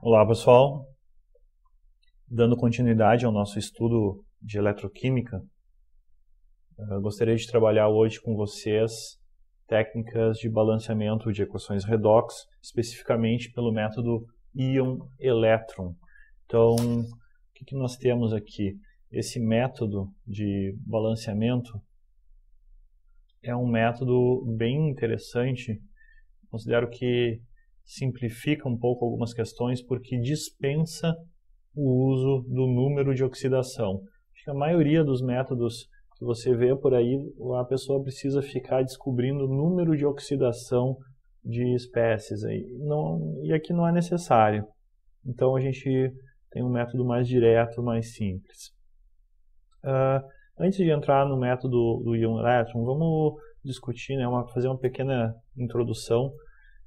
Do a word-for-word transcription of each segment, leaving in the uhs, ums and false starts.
Olá pessoal, dando continuidade ao nosso estudo de eletroquímica, eu gostaria de trabalhar hoje com vocês técnicas de balanceamento de equações redox, especificamente pelo método íon-elétron. Então, o que, que nós temos aqui? Esse método de balanceamento é um método bem interessante, considero que simplifica um pouco algumas questões porque dispensa o uso do número de oxidação. Acho que a maioria dos métodos que você vê por aí, a pessoa precisa ficar descobrindo o número de oxidação de espécies aí. Não, e aqui não é necessário. Então a gente tem um método mais direto, mais simples. Uh, antes de entrar no método do íon-elétron, vamos discutir, né, uma, fazer uma pequena introdução.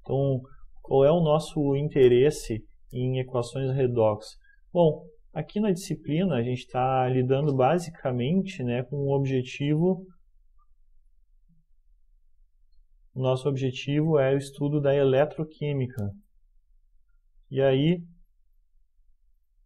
Então, qual é o nosso interesse em equações redox? Bom, aqui na disciplina a gente está lidando basicamente, né, com o objetivo... O nosso objetivo é o estudo da eletroquímica. E aí,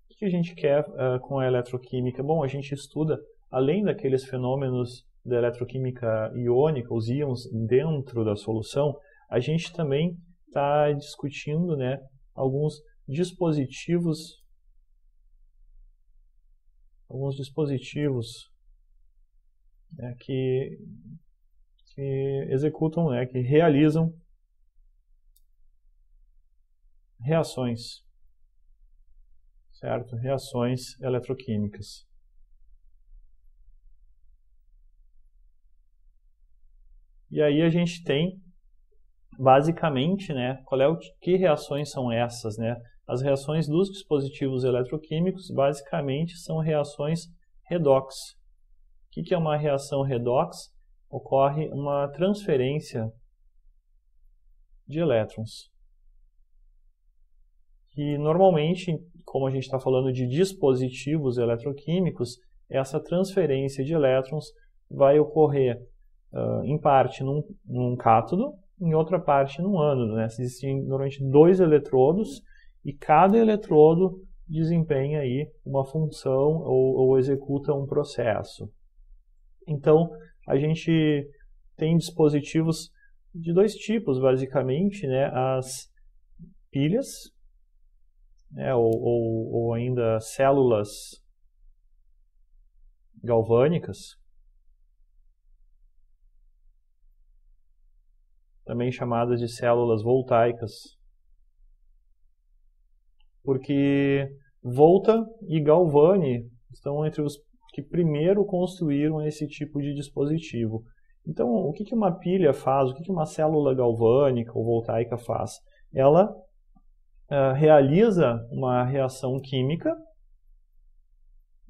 o que a gente quer uh, com a eletroquímica? Bom, a gente estuda, além daqueles fenômenos da eletroquímica iônica, os íons dentro da solução, a gente também está discutindo, né, alguns dispositivos alguns dispositivos né, que, que executam, né, que realizam reações, certo? Reações eletroquímicas. E aí a gente tem basicamente, né, qual é o, que reações são essas, né? As reações dos dispositivos eletroquímicos basicamente são reações redox. O que, que é uma reação redox? Ocorre uma transferência de elétrons. E normalmente, como a gente está falando de dispositivos eletroquímicos, essa transferência de elétrons vai ocorrer uh, em parte num, num cátodo, em outra parte no ânodo, né? Existem normalmente dois eletrodos e cada eletrodo desempenha aí uma função ou, ou executa um processo. Então, a gente tem dispositivos de dois tipos, basicamente, né? As pilhas, né? ou, ou, ou ainda células galvânicas, também chamadas de células voltaicas, porque Volta e Galvani estão entre os que primeiro construíram esse tipo de dispositivo. Então, o que uma pilha faz, o que uma célula galvânica ou voltaica faz? Ela uh, realiza uma reação química,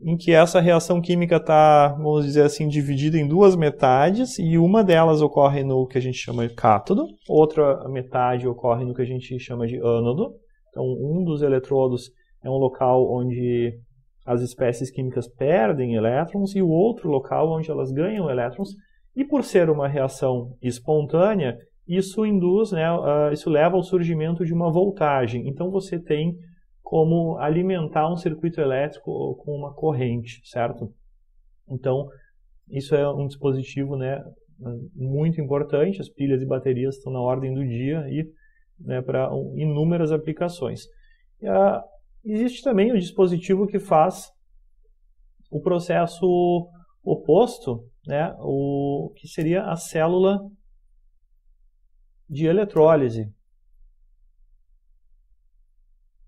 em que essa reação química está, vamos dizer assim, dividida em duas metades, e uma delas ocorre no que a gente chama de cátodo, outra metade ocorre no que a gente chama de ânodo. Então, um dos eletrodos é um local onde as espécies químicas perdem elétrons, e o outro local onde elas ganham elétrons, e por ser uma reação espontânea, isso induz, né, uh, isso leva ao surgimento de uma voltagem. Então, você tem como alimentar um circuito elétrico com uma corrente, certo? Então, isso é um dispositivo, né, muito importante. As pilhas e baterias estão na ordem do dia aí, né, para inúmeras aplicações. E, uh, existe também o dispositivo que faz o processo oposto, né, o, que seria a célula de eletrólise.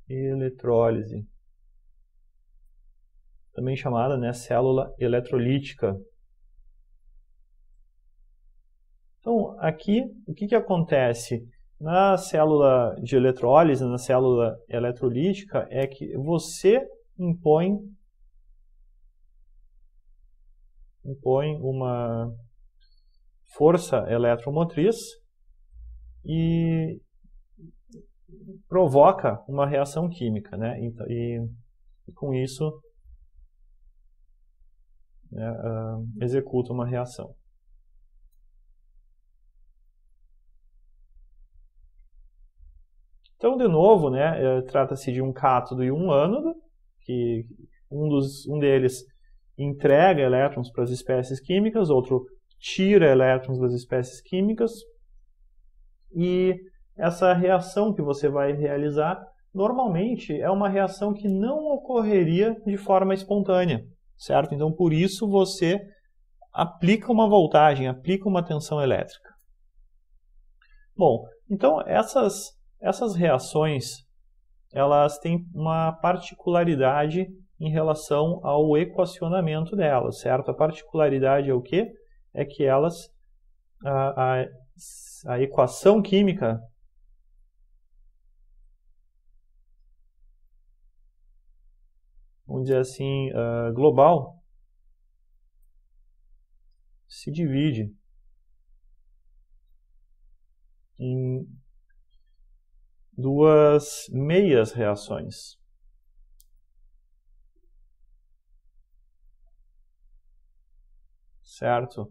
Eletrólise, também chamada, né, célula eletrolítica. Então, aqui, o que, que acontece? Na célula de eletrólise, na célula eletrolítica, é que você impõe, impõe uma força eletromotriz e provoca uma reação química, né? E, e com isso, né, uh, executa uma reação. Então, de novo, né, trata-se de um cátodo e um ânodo, que um, dos, um deles entrega elétrons para as espécies químicas, outro tira elétrons das espécies químicas, e essa reação que você vai realizar normalmente é uma reação que não ocorreria de forma espontânea, certo? Então, por isso você aplica uma voltagem, aplica uma tensão elétrica. Bom, então essas, essas reações, elas têm uma particularidade em relação ao equacionamento delas, certo? A particularidade é o quê? É que elas, a, a, a equação química vamos dizer assim, uh, global, se divide em duas meias reações. Certo?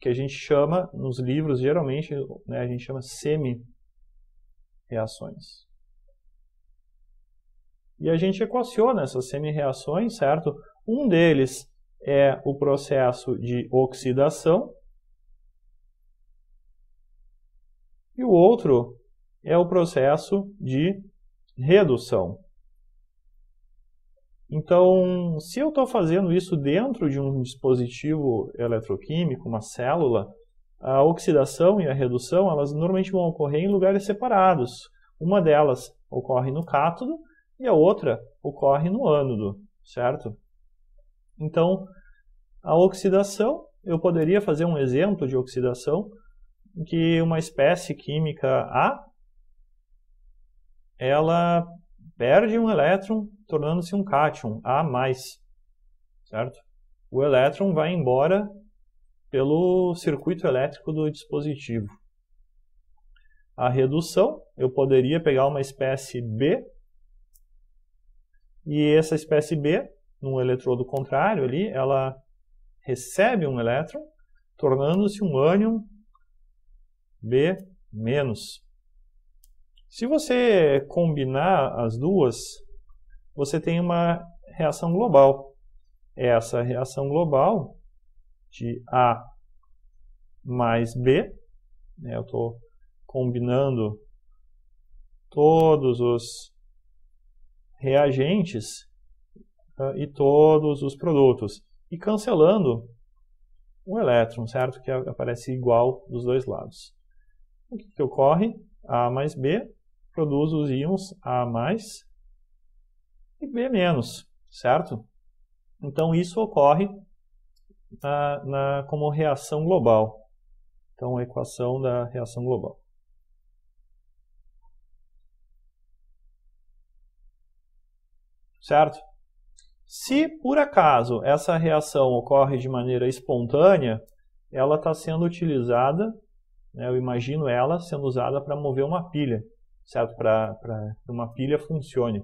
Que a gente chama, nos livros, geralmente, né, a gente chama semirreações. E a gente equaciona essas semirreações, certo? Um deles é o processo de oxidação e o outro é o processo de redução. Então, se eu estou fazendo isso dentro de um dispositivo eletroquímico, uma célula, a oxidação e a redução, elas normalmente vão ocorrer em lugares separados. Uma delas ocorre no cátodo, e a outra ocorre no ânodo, certo? Então, a oxidação, eu poderia fazer um exemplo de oxidação, que uma espécie química A, ela perde um elétron, tornando-se um cátion, A mais, certo? O elétron vai embora pelo circuito elétrico do dispositivo. A redução, eu poderia pegar uma espécie B, e essa espécie B, num eletrodo contrário ali, ela recebe um elétron, tornando-se um ânion B menos. Se você combinar as duas, você tem uma reação global. Essa reação global de A mais B, né, eu estou combinando todos os reagentes uh, e todos os produtos, e cancelando o elétron, certo? Que aparece igual dos dois lados. O que, que ocorre? A mais B produz os íons A mais e B menos, certo? Então isso ocorre na, na, como reação global. Então a equação da reação global. Certo? Se, por acaso, essa reação ocorre de maneira espontânea, ela está sendo utilizada, né, eu imagino ela sendo usada para mover uma pilha, certo? Para que uma pilha funcione.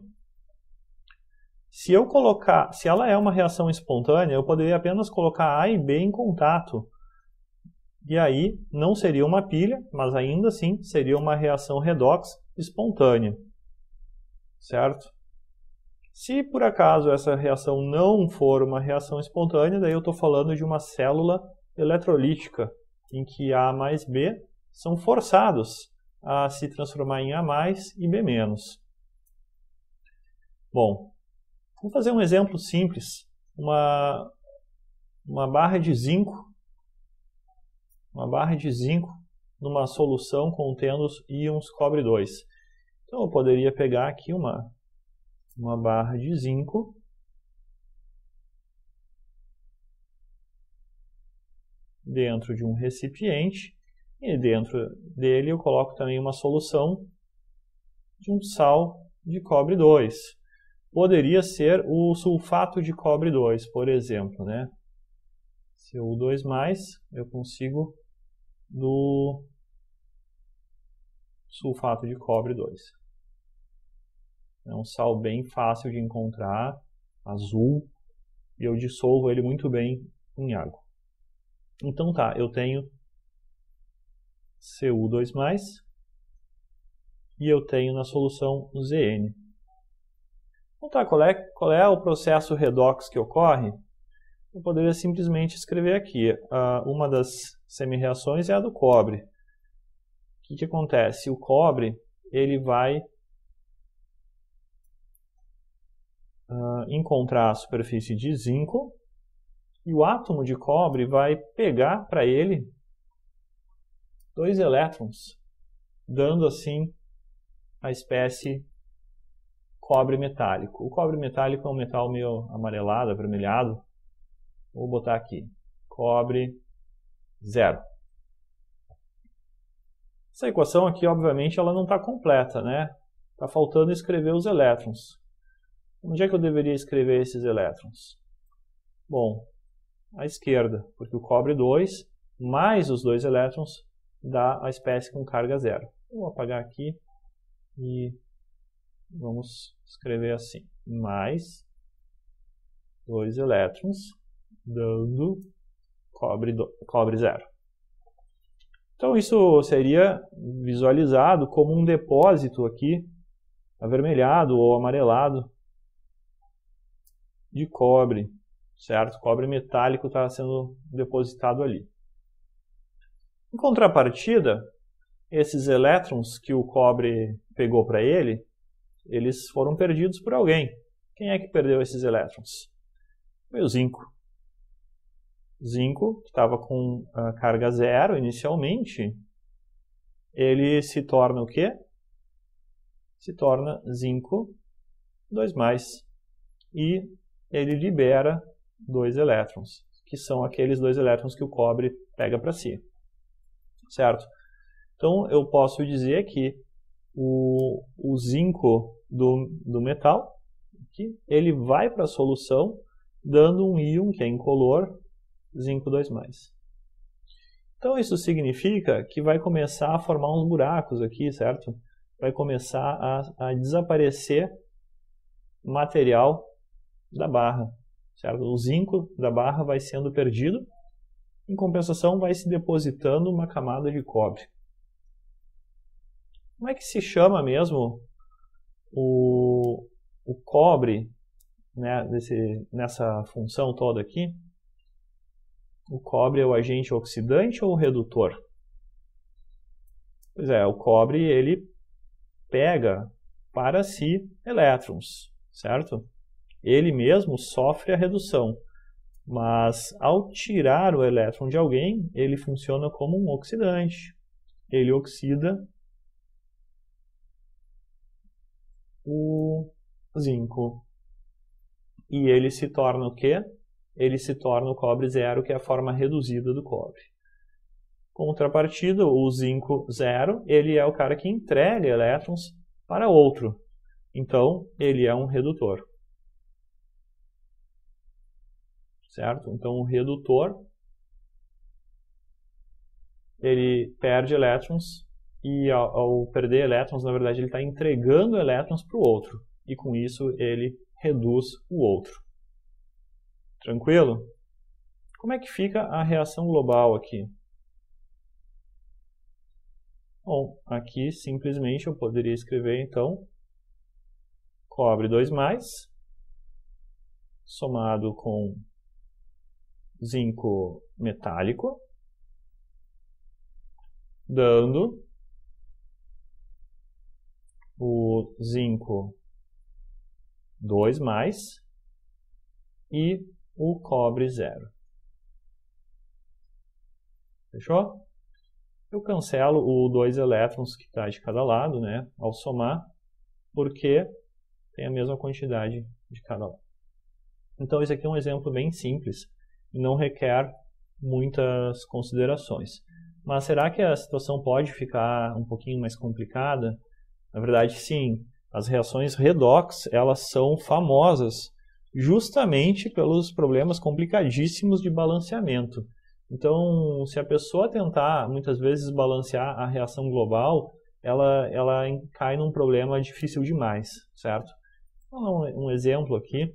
Se eu colocar, se ela é uma reação espontânea, eu poderia apenas colocar A e B em contato. E aí, não seria uma pilha, mas ainda assim seria uma reação redox espontânea. Certo? Se por acaso essa reação não for uma reação espontânea, daí eu estou falando de uma célula eletrolítica, em que A mais B são forçados a se transformar em A mais e B menos. Bom, vou fazer um exemplo simples. Uma, uma barra de zinco, uma barra de zinco numa solução contendo os íons cobre dois. Então eu poderia pegar aqui uma... uma barra de zinco dentro de um recipiente e dentro dele eu coloco também uma solução de um sal de cobre dois. Poderia ser o sulfato de cobre dois, por exemplo, né? C O dois mais, eu consigo do sulfato de cobre dois. É um sal bem fácil de encontrar, azul, e eu dissolvo ele muito bem em água. Então tá, eu tenho C O dois mais e eu tenho na solução o Zn. Então tá, qual é, qual é o processo redox que ocorre? Eu poderia simplesmente escrever aqui. Uh, uma das semirreações é a do cobre. O que, que acontece? O cobre ele vai uh, encontrar a superfície de zinco e o átomo de cobre vai pegar para ele dois elétrons, dando assim a espécie cobre metálico. O cobre metálico é um metal meio amarelado, avermelhado. Vou botar aqui, cobre zero. Essa equação aqui, obviamente, ela não está completa, né? Está faltando escrever os elétrons. Onde é que eu deveria escrever esses elétrons? Bom, à esquerda, porque o cobre dois mais os dois elétrons dá a espécie com carga zero. Vou apagar aqui e vamos escrever assim, mais dois elétrons dando cobre, do, cobre zero. Então isso seria visualizado como um depósito aqui, avermelhado ou amarelado, de cobre, certo? Cobre metálico está sendo depositado ali. Em contrapartida, esses elétrons que o cobre pegou para ele, eles foram perdidos por alguém. Quem é que perdeu esses elétrons? Foi o zinco. Zinco, que estava com a carga zero inicialmente, ele se torna o quê? Se torna zinco dois mais. E ele libera dois elétrons, que são aqueles dois elétrons que o cobre pega para si. Certo? Então eu posso dizer que o, o zinco do, do metal, aqui, ele vai para a solução dando um íon que é incolor, zinco dois mais. Então isso significa que vai começar a formar uns buracos aqui, certo? Vai começar a, a desaparecer material da barra, certo? O zinco da barra vai sendo perdido, em compensação vai se depositando uma camada de cobre. Como é que se chama mesmo o, o cobre, né, desse, nessa função toda aqui? O cobre é o agente oxidante ou o redutor? Pois é, o cobre ele pega para si elétrons, certo? Ele mesmo sofre a redução, mas ao tirar o elétron de alguém, ele funciona como um oxidante. Ele oxida o zinco e ele se torna o quê? Ele se torna o cobre zero, que é a forma reduzida do cobre. Contrapartida, o zinco zero, ele é o cara que entrega elétrons para outro. Então, ele é um redutor. Certo? Então, o redutor, ele perde elétrons e ao, ao perder elétrons, na verdade, ele está entregando elétrons para o outro. E com isso, ele reduz o outro. Tranquilo? Como é que fica a reação global aqui? Bom, aqui simplesmente eu poderia escrever então cobre dois mais somado com zinco metálico dando o zinco dois mais e o cobre zero. Fechou? Eu cancelo o dois elétrons que está de cada lado, né, ao somar, porque tem a mesma quantidade de cada lado. Então esse aqui é um exemplo bem simples, não requer muitas considerações. Mas será que a situação pode ficar um pouquinho mais complicada? Na verdade, sim. As reações redox, elas são famosas justamente pelos problemas complicadíssimos de balanceamento. Então, se a pessoa tentar, muitas vezes, balancear a reação global, ela, ela cai num problema difícil demais, certo? Vou dar um exemplo aqui,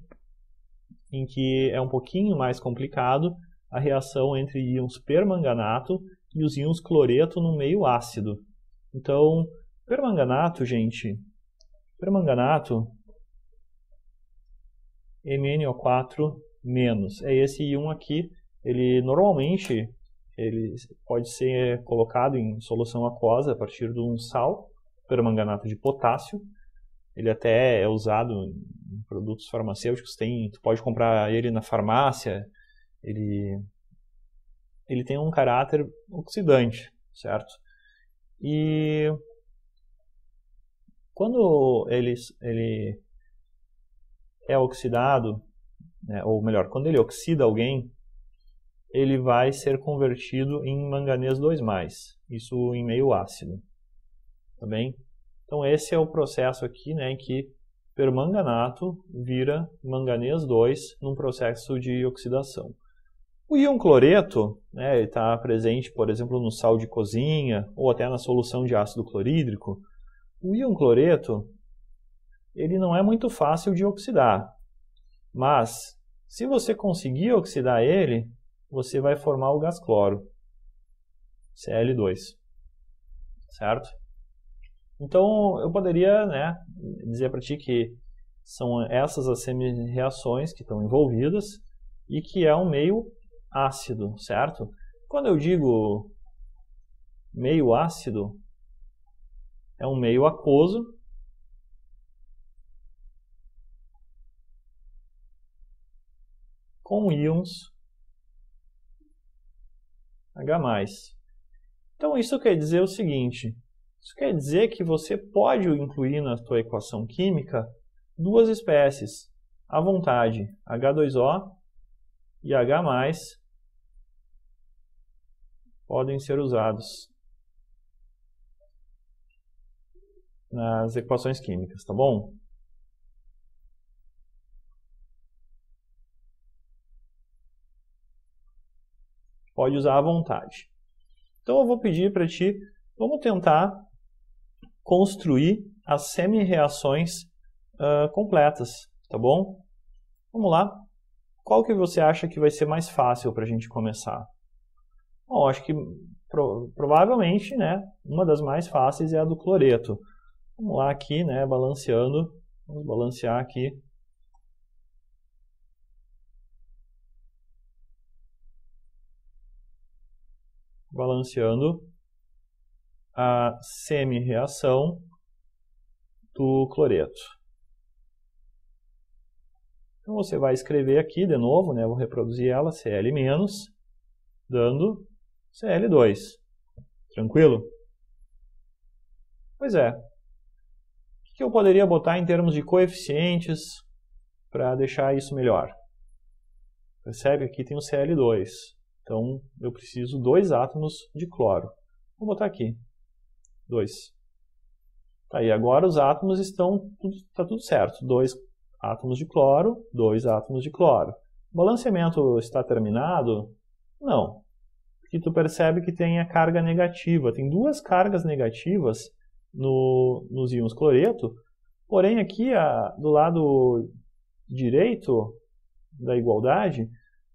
em que é um pouquinho mais complicado a reação entre íons permanganato e os íons cloreto no meio ácido. Então, Permanganato, gente, permanganato, M N O quatro menos, é esse íon aqui, ele normalmente ele pode ser colocado em solução aquosa a partir de um sal, permanganato de potássio. Ele até é usado em produtos farmacêuticos, tem, tu pode comprar ele na farmácia, ele, ele tem um caráter oxidante, certo? E quando ele, ele é oxidado, né, ou melhor, quando ele oxida alguém, ele vai ser convertido em manganês dois mais, isso em meio ácido, tá bem? Então esse é o processo aqui, né, em que permanganato vira manganês dois num processo de oxidação. O íon cloreto, né, ele está presente, por exemplo, no sal de cozinha ou até na solução de ácido clorídrico. O íon cloreto, ele não é muito fácil de oxidar, mas se você conseguir oxidar ele, você vai formar o gás cloro, C L dois, certo? Então, eu poderia, né, dizer para ti que são essas as semirreações que estão envolvidas e que é um meio ácido, certo? Quando eu digo meio ácido, é um meio aquoso com íons H mais. Então isso quer dizer o seguinte, isso quer dizer que você pode incluir na sua equação química duas espécies, à vontade, H dois O e H mais podem ser usados nas equações químicas, tá bom? Pode usar à vontade. Então eu vou pedir para ti, vamos tentar construir as semirreações uh, completas, tá bom? Vamos lá. Qual que você acha que vai ser mais fácil para a gente começar? Bom, acho que pro, provavelmente, né, uma das mais fáceis é a do cloreto. Vamos lá aqui, né, balanceando, vamos balancear aqui. Balanceando a semirreação do cloreto. Então você vai escrever aqui de novo, né? Vou reproduzir ela, Cl-, dando C L dois. Tranquilo? Pois é. O que eu poderia botar em termos de coeficientes para deixar isso melhor? Percebe? Aqui tem o C L dois. Então, eu preciso de dois átomos de cloro. Vou botar aqui. Dois. Tá, e agora os átomos estão... Está tudo certo. Dois átomos de cloro, dois átomos de cloro. O balanceamento está terminado? Não. Porque tu percebe que tem a carga negativa. Tem duas cargas negativas no, nos íons cloreto. Porém, aqui a, do lado direito da igualdade...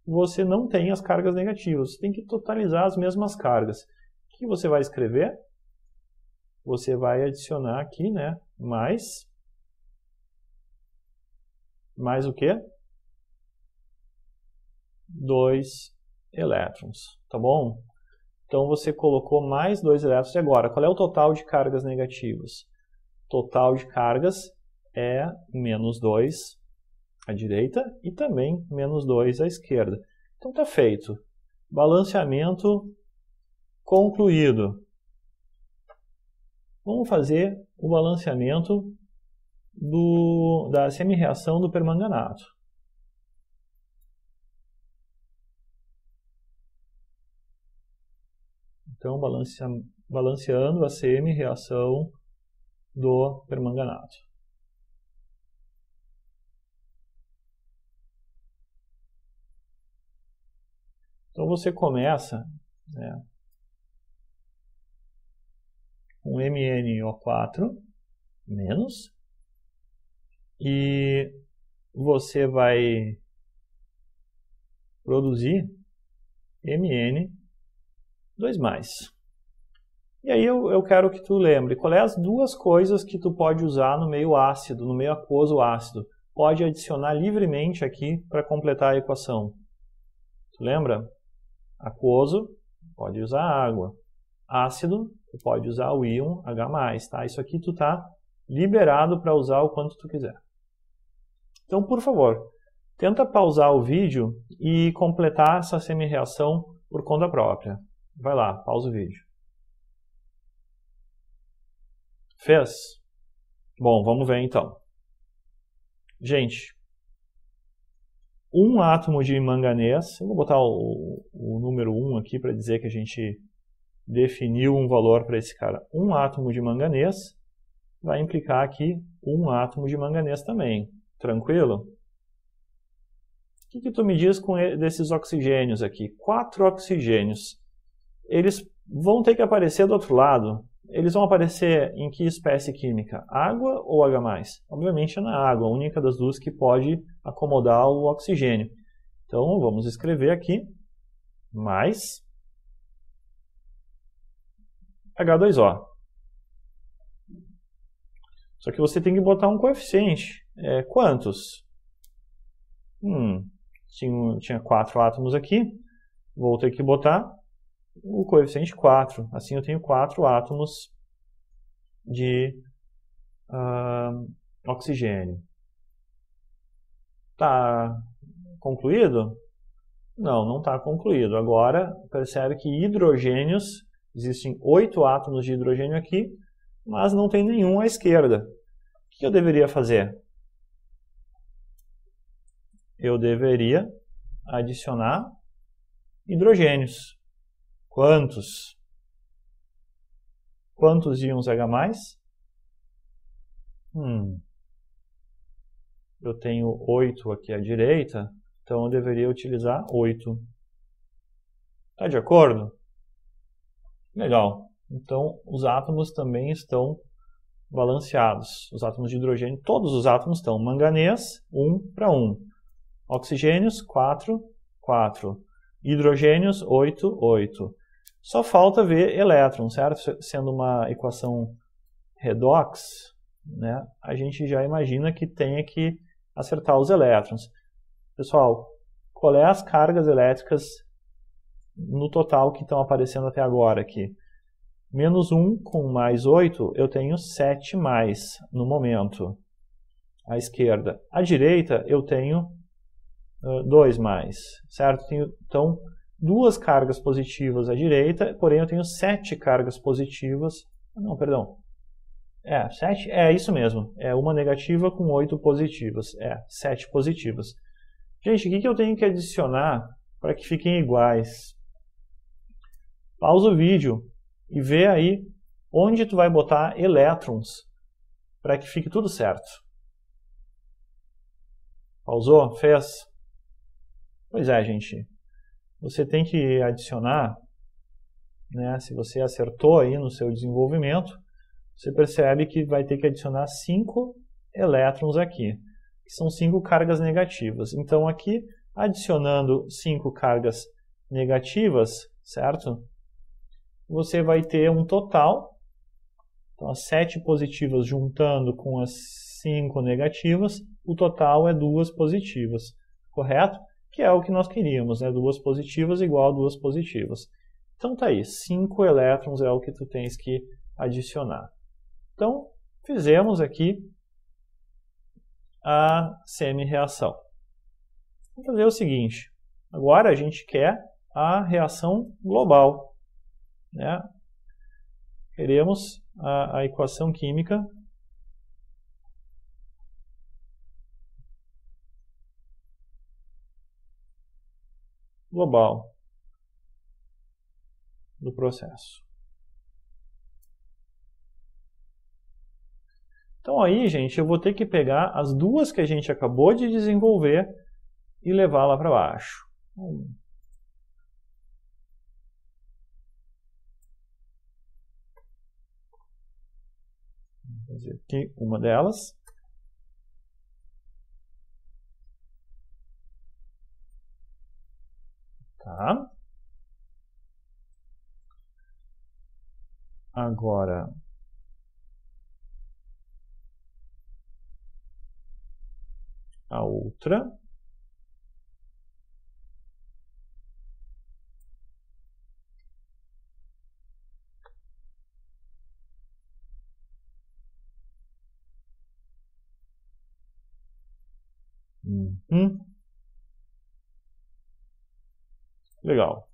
você não tem as cargas negativas, você tem que totalizar as mesmas cargas. O que você vai escrever? Você vai adicionar aqui, né, mais, mais o quê? Dois elétrons, tá bom? Então você colocou mais dois elétrons. E agora, qual é o total de cargas negativas? Total de cargas é menos dois à direita e também menos dois à esquerda. Então está feito. Balanceamento concluído. Vamos fazer o balanceamento do, da semirreação do permanganato. Então balance, balanceando a semirreação do permanganato. Então você começa, né, com M N O quatro menos, e você vai produzir M N dois mais. E aí eu, eu quero que tu lembre, qual é as duas coisas que tu pode usar no meio ácido, no meio aquoso ácido. Pode adicionar livremente aqui para completar a equação. Tu lembra? Aquoso, pode usar água. Ácido, tu pode usar o íon H mais, tá? Isso aqui tu tá liberado para usar o quanto tu quiser. Então, por favor, tenta pausar o vídeo e completar essa semirreação por conta própria. Vai lá, pausa o vídeo. Fez? Bom, vamos ver então. Gente, um átomo de manganês, eu vou botar o, o número um aqui para dizer que a gente definiu um valor para esse cara. Um átomo de manganês vai implicar aqui um átomo de manganês também. Tranquilo? O que, que tu me diz com desses oxigênios aqui? Quatro oxigênios. Eles vão ter que aparecer do outro lado. Eles vão aparecer em que espécie química? Água ou H mais? Obviamente é na água, a única das duas que pode acomodar o oxigênio. Então vamos escrever aqui mais H dois O. Só que você tem que botar um coeficiente. É, quantos? Hum, tinha, tinha quatro átomos aqui. Vou ter que botar o coeficiente quatro. Assim eu tenho quatro átomos de uh, oxigênio. Tá concluído? Não, não está concluído. Agora, percebe que hidrogênios, existem oito átomos de hidrogênio aqui, mas não tem nenhum à esquerda. O que eu deveria fazer? Eu deveria adicionar hidrogênios. Quantos? Quantos íons H mais? Hum. Eu tenho oito aqui à direita, então eu deveria utilizar oito. Tá de acordo? Legal. Então os átomos também estão balanceados. Os átomos de hidrogênio, todos os átomos estão. Manganês, um para um. Oxigênios, quatro, quatro. Hidrogênios, oito, oito. Só falta ver elétron, certo? Sendo uma equação redox, né, a gente já imagina que tenha que acertar os elétrons. Pessoal, qual é as cargas elétricas no total que estão aparecendo até agora aqui? Menos um com mais oito, eu tenho sete mais no momento. À esquerda. À direita, eu tenho dois mais, certo? Tenho, então, duas cargas positivas à direita, porém eu tenho sete cargas positivas, não, perdão, é, sete, é isso mesmo, é uma negativa com oito positivas, é, sete positivas. Gente, o que, que eu tenho que adicionar para que fiquem iguais? Pausa o vídeo e vê aí onde tu vai botar elétrons para que fique tudo certo. Pausou? Fez? Pois é, gente, você tem que adicionar, né, se você acertou aí no seu desenvolvimento, você percebe que vai ter que adicionar cinco elétrons aqui, que são cinco cargas negativas. Então aqui, adicionando cinco cargas negativas, certo? Você vai ter um total, então as sete positivas juntando com as cinco negativas, o total é duas positivas, correto? Que é o que nós queríamos, né? Duas positivas igual a duas positivas. Então tá aí, cinco elétrons é o que tu tens que adicionar. Então, fizemos aqui a semirreação. Vamos fazer o seguinte, agora a gente quer a reação global, né? Queremos a, a equação química global do processo. Então aí, gente, eu vou ter que pegar as duas que a gente acabou de desenvolver e levar lá para baixo. Vou fazer aqui uma delas. Tá. A Agora, a outra. Uhum. Legal.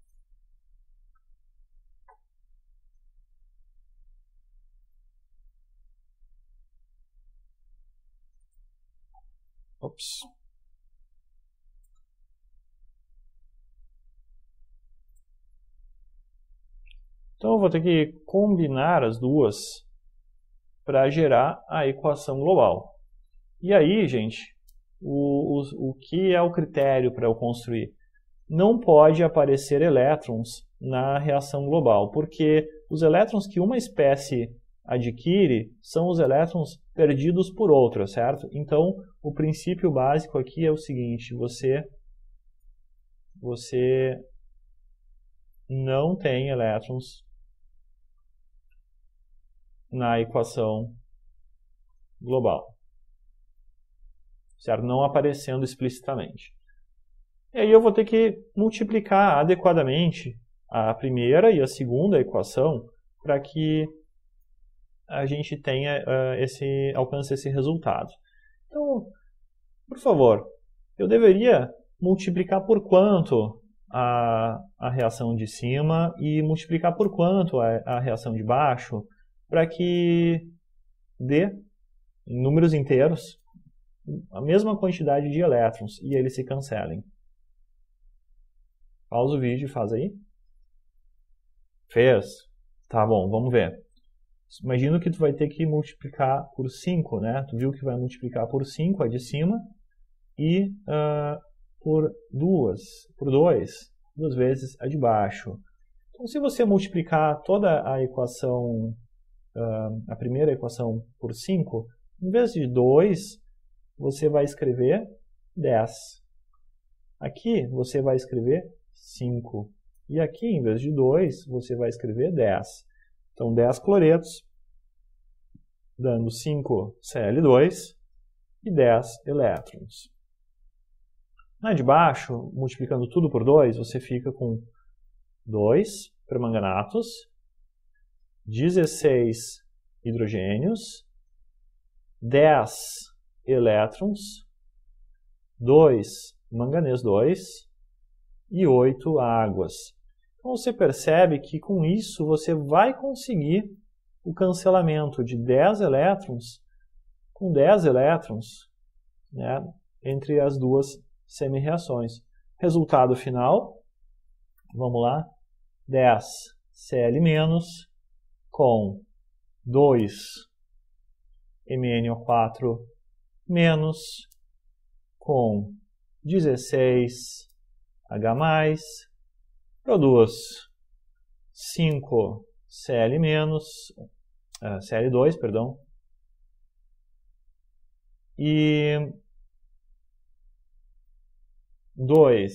Ops. Então eu vou ter que combinar as duas para gerar a equação global. E aí, gente, O, o, o que é o critério para eu construir? Não pode aparecer elétrons na reação global, porque os elétrons que uma espécie adquire são os elétrons perdidos por outra, certo? Então, o princípio básico aqui é o seguinte, você, você não tem elétrons na equação global. Certo? Não aparecendo explicitamente. E aí eu vou ter que multiplicar adequadamente a primeira e a segunda equação para que a gente tenha uh, esse, alcance esse resultado. Então, por favor, eu deveria multiplicar por quanto a, a reação de cima e multiplicar por quanto a, a reação de baixo para que dê, em números inteiros, a mesma quantidade de elétrons e eles se cancelem. Pausa o vídeo e faz aí. Fez? Tá bom, vamos ver. Imagino que tu vai ter que multiplicar por cinco, né? Tu viu que vai multiplicar por cinco, a de cima, e uh, por duas, por dois, duas vezes a de baixo. Então, se você multiplicar toda a equação, uh, a primeira equação por cinco, em vez de dois, você vai escrever dez. Aqui você vai escrever cinco. E aqui, em vez de dois, você vai escrever dez. Então, dez cloretos, dando cinco C L dois e dez elétrons. Na de baixo, multiplicando tudo por dois, você fica com dois permanganatos, dezesseis hidrogênios, dez elétrons, dois manganês dois e oito águas. Então você percebe que com isso você vai conseguir o cancelamento de dez elétrons com dez elétrons, né, entre as duas semirreações. Resultado final, vamos lá, dez C L- com dois M n O quatro menos com dezesseis H mais, produz cinco Cl menos, uh, C L dois, perdão, e dois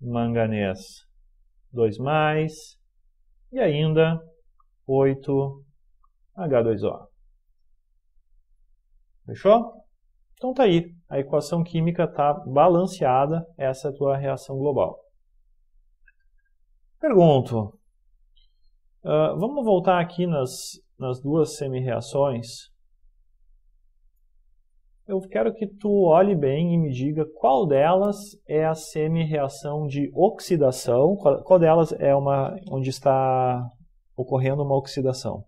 manganês dois mais e ainda oito H dois O. Fechou? Então tá aí, a equação química está balanceada, essa é a tua reação global. Pergunto, uh, vamos voltar aqui nas, nas duas semirreações. Eu quero que tu olhe bem e me diga qual delas é a semirreação de oxidação, qual, qual delas é uma onde está ocorrendo uma oxidação.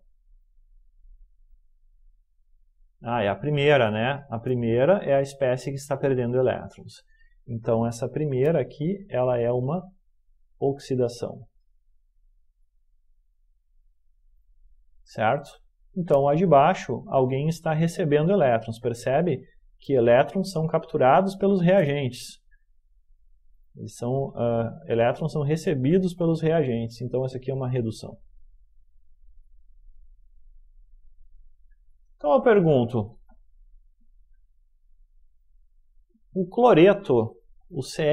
Ah, é a primeira, né? A primeira é a espécie que está perdendo elétrons. Então, essa primeira aqui, ela é uma oxidação. Certo? Então, a de baixo, alguém está recebendo elétrons. Percebe que elétrons são capturados pelos reagentes. Eles são, uh, elétrons são recebidos pelos reagentes. Então, essa aqui é uma redução. Então eu pergunto, o cloreto, o Cl-,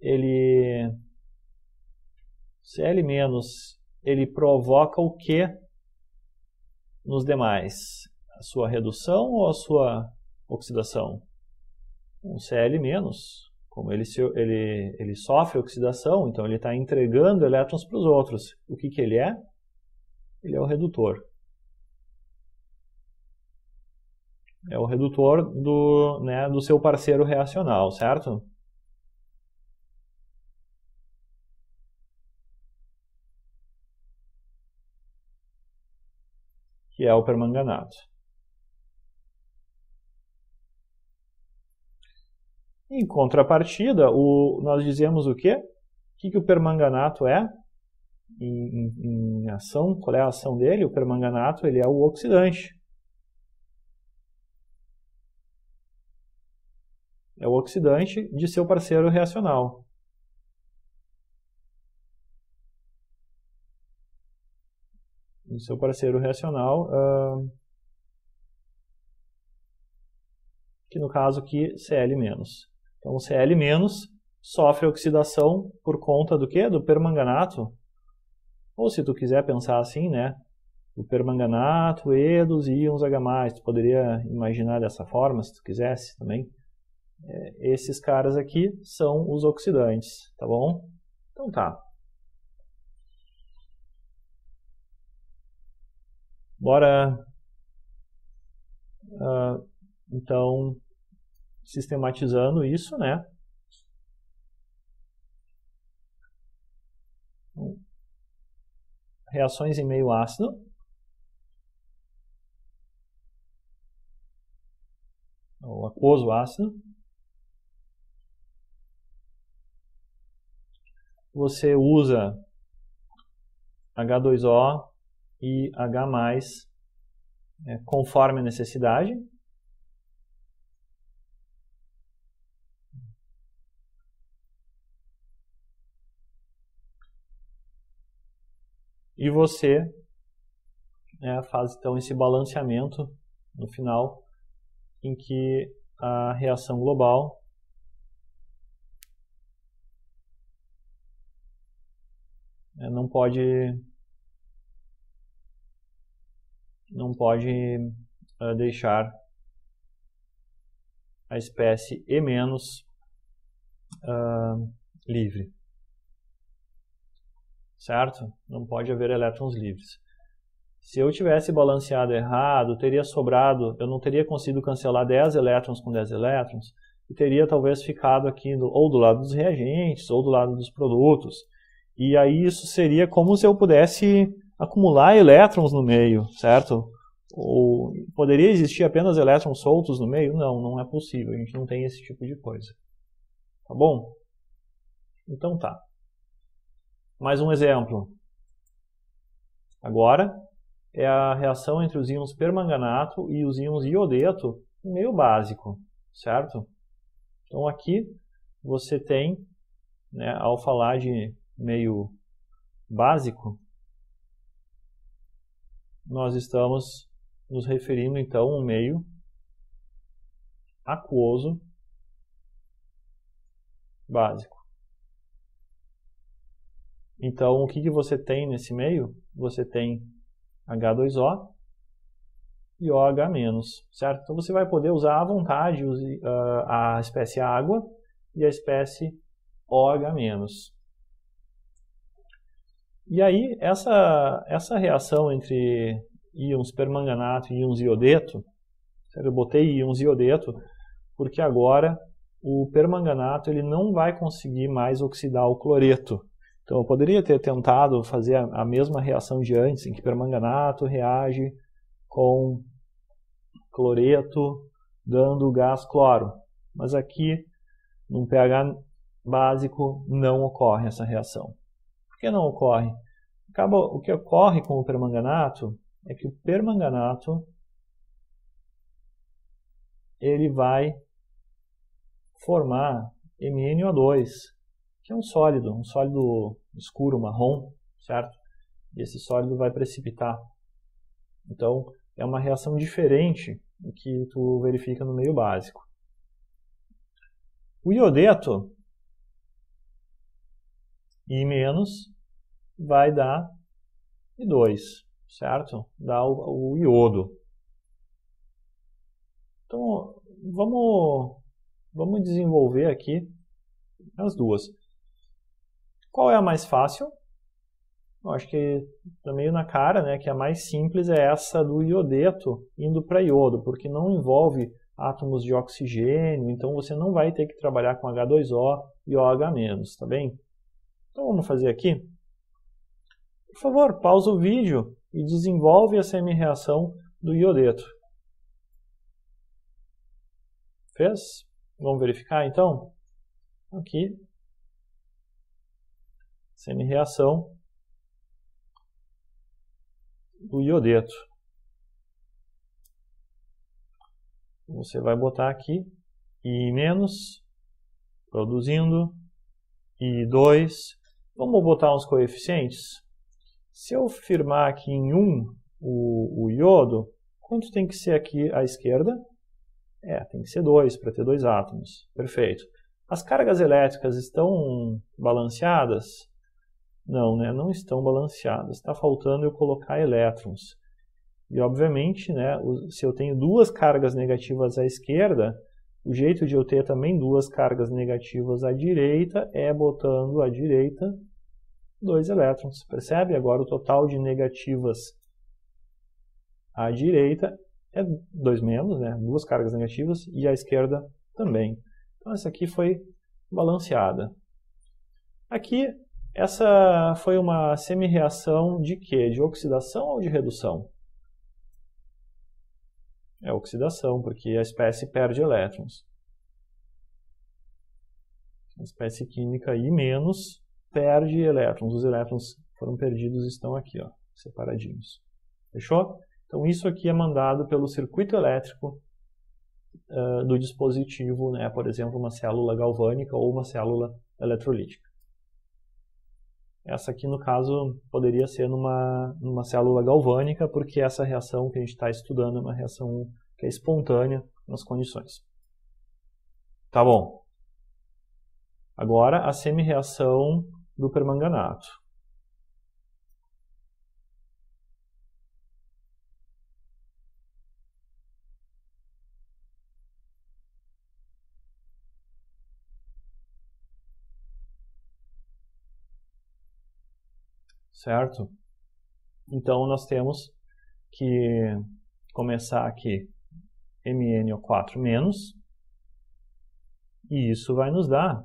ele, Cl- ele provoca o que nos demais? A sua redução ou a sua oxidação? Um Cl-, como ele, se, ele, ele sofre oxidação, então ele está entregando elétrons para os outros. O que, que ele é? Ele é o redutor. É o redutor do, né, do seu parceiro reacional, certo? Que é o permanganato. Em contrapartida, o, nós dizemos o quê? O que, que o permanganato é? Em, em, em ação, qual é a ação dele? O permanganato, ele é o oxidante. É o oxidante de seu parceiro reacional. De seu parceiro reacional, uh, que no caso aqui, Cl-. Então, o Cl- sofre oxidação por conta do quê? Do permanganato. Ou se tu quiser pensar assim, né? Do permanganato e dos íons H mais. Tu poderia imaginar dessa forma, se tu quisesse também. Esses caras aqui são os oxidantes, tá bom? Então tá. Bora, uh, então, sistematizando isso, né? Reações em meio ácido. Ou aquoso ácido. Você usa H dois O e H mais, né, conforme a necessidade. E você, né, faz então esse balanceamento no final, em que a reação global não pode, não pode uh, deixar a espécie E- uh, livre, certo? Não pode haver elétrons livres. Se eu tivesse balanceado errado, teria sobrado, eu não teria conseguido cancelar dez elétrons com dez elétrons, e teria talvez ficado aqui do, ou do lado dos reagentes, ou do lado dos produtos. E aí isso seria como se eu pudesse acumular elétrons no meio, certo? Ou poderia existir apenas elétrons soltos no meio? Não, não é possível, a gente não tem esse tipo de coisa. Tá bom? Então tá. Mais um exemplo. Agora é a reação entre os íons permanganato e os íons iodeto em meio básico, certo? Então aqui você tem, né, ao falar de meio básico, nós estamos nos referindo então a um meio aquoso básico. Então o que, que você tem nesse meio? Você tem H dois O e OH-, certo? Então você vai poder usar à vontade a espécie água e a espécie OH-. E aí, essa, essa reação entre íons permanganato e íons iodeto, eu botei íons iodeto porque agora o permanganato ele não vai conseguir mais oxidar o cloreto. Então, eu poderia ter tentado fazer a, a mesma reação de antes, em que permanganato reage com cloreto, dando gás cloro. Mas aqui, num pH básico, não ocorre essa reação. Por que não ocorre? Acaba, o que ocorre com o permanganato é que o permanganato ele vai formar M N O dois, que é um sólido, um sólido escuro, marrom, certo? E esse sólido vai precipitar. Então, é uma reação diferente do que tu verifica no meio básico. O iodeto I- vai dar e dois, certo? Dá o, o iodo. Então, vamos, vamos desenvolver aqui as duas. Qual é a mais fácil? Eu acho que tá meio na cara, né, que a mais simples é essa do iodeto indo para iodo, porque não envolve átomos de oxigênio, então você não vai ter que trabalhar com agá dois ó e ó agá menos, tá bem? Então vamos fazer aqui. Por favor, pausa o vídeo e desenvolve a semirreação do iodeto. Fez? Vamos verificar então? Aqui, semirreação do iodeto. Você vai botar aqui I menos, produzindo, I dois. Vamos botar uns coeficientes. Se eu firmar aqui em um o, o iodo, quanto tem que ser aqui à esquerda? É, tem que ser dois para ter dois átomos. Perfeito. As cargas elétricas estão balanceadas? Não, né? Não estão balanceadas. Está faltando eu colocar elétrons. E, obviamente, né, se eu tenho duas cargas negativas à esquerda, o jeito de eu ter também duas cargas negativas à direita é botando à direita dois elétrons. Percebe? Agora o total de negativas à direita é dois menos, né, duas cargas negativas, e à esquerda também. Então, essa aqui foi balanceada. Aqui, essa foi uma semirreação de quê? De oxidação ou de redução? É oxidação, porque a espécie perde elétrons. A espécie química I- perde elétrons. Os elétrons foram perdidos e estão aqui, ó, separadinhos. Fechou? Então isso aqui é mandado pelo circuito elétrico uh, do dispositivo, né, por exemplo, uma célula galvânica ou uma célula eletrolítica. Essa aqui, no caso, poderia ser numa, numa célula galvânica, porque essa reação que a gente está estudando é uma reação que é espontânea nas condições. Tá bom. Agora, a semirreação do permanganato. Certo? Então, nós temos que começar aqui M n O quatro menos, e isso vai nos dar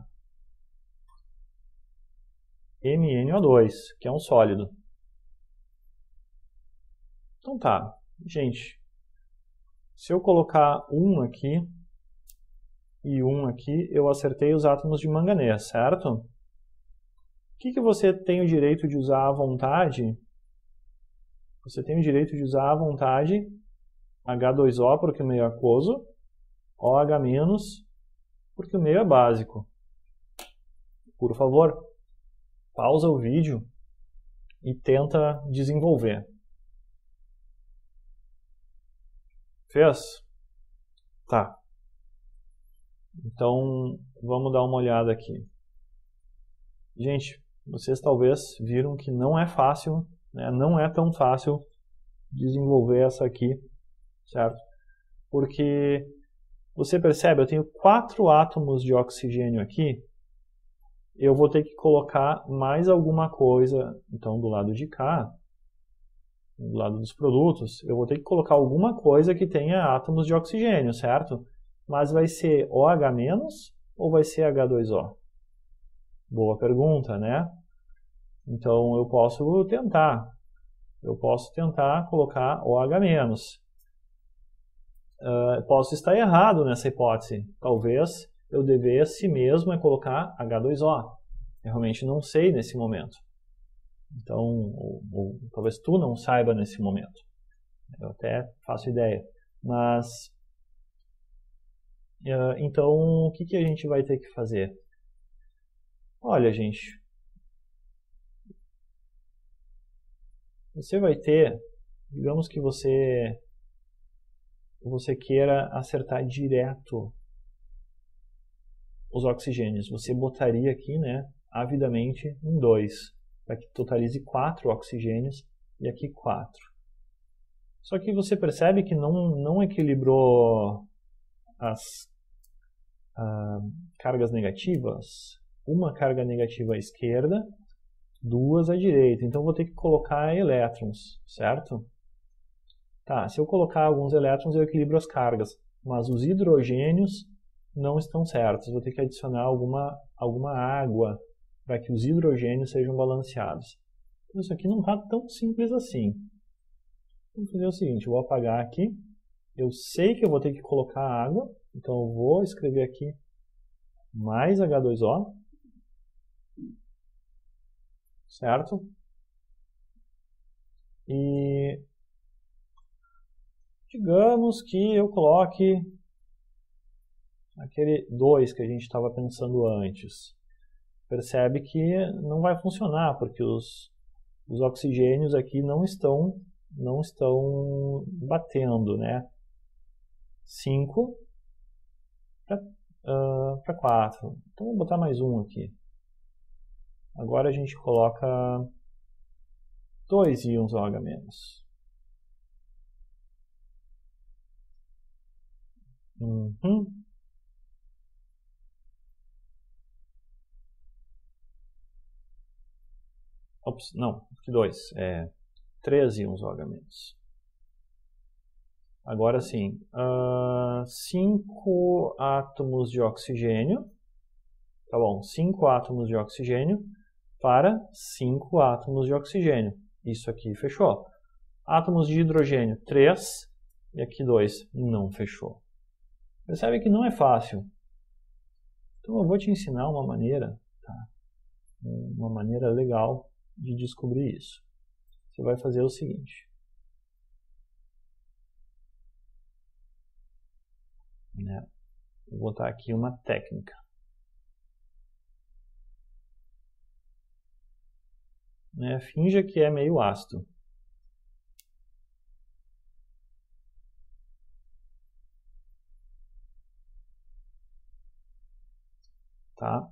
M n O dois, que é um sólido. Então tá, gente, se eu colocar um aqui e um aqui, eu acertei os átomos de manganês, certo? O que, que você tem o direito de usar à vontade? Você tem o direito de usar à vontade agá dois ó, porque o meio é aquoso, ó agá menos, porque o meio é básico. Por favor, pausa o vídeo e tenta desenvolver. Fez? Tá. Então, vamos dar uma olhada aqui. Gente, vocês talvez viram que não é fácil, né? Não é tão fácil desenvolver essa aqui, certo? Porque você percebe, eu tenho quatro átomos de oxigênio aqui, eu vou ter que colocar mais alguma coisa, então do lado de cá, do lado dos produtos, eu vou ter que colocar alguma coisa que tenha átomos de oxigênio, certo? Mas vai ser ó agá menos ou vai ser agá dois ó? Boa pergunta, né? Então eu posso tentar, eu posso tentar colocar ó agá menos. Uh, posso estar errado nessa hipótese, talvez eu devesse mesmo é colocar agá dois ó. Eu realmente não sei nesse momento. Então, ou, ou, talvez tu não saiba nesse momento. Eu até faço ideia. Mas, uh, então, o que, que a gente vai ter que fazer? Olha, gente. Você vai ter, digamos que você, você queira acertar direto os oxigênios, você botaria aqui, né, avidamente um dois, para que totalize quatro oxigênios e aqui quatro. Só que você percebe que não, não equilibrou as ah, cargas negativas. Uma carga negativa à esquerda, duas à direita. Então eu vou ter que colocar elétrons, certo? Tá, se eu colocar alguns elétrons eu equilibro as cargas, mas os hidrogênios não estão certos. Vou ter que adicionar alguma, alguma água para que os hidrogênios sejam balanceados. Então, isso aqui não está tão simples assim. Vou fazer o seguinte, eu vou apagar aqui. Eu sei que eu vou ter que colocar água, então eu vou escrever aqui mais agá dois ó. Certo? E digamos que eu coloque aquele dois que a gente estava pensando antes. Percebe que não vai funcionar, porque os, os oxigênios aqui não estão, não estão batendo, né? cinco para quatro. Então vou botar mais um aqui. Agora a gente coloca dois íons O H menos. Uhum. Ops, não, que dois. É, três íons O H menos. Agora sim, uh, cinco átomos de oxigênio. Tá bom, cinco átomos de oxigênio para cinco átomos de oxigênio. Isso aqui fechou. Átomos de hidrogênio, três. E aqui dois, não fechou. Percebe que não é fácil. Então eu vou te ensinar uma maneira, tá? Uma maneira legal de descobrir isso. Você vai fazer o seguinte. Né? Vou botar aqui uma técnica. Né? Finja que é meio ácido. Tá?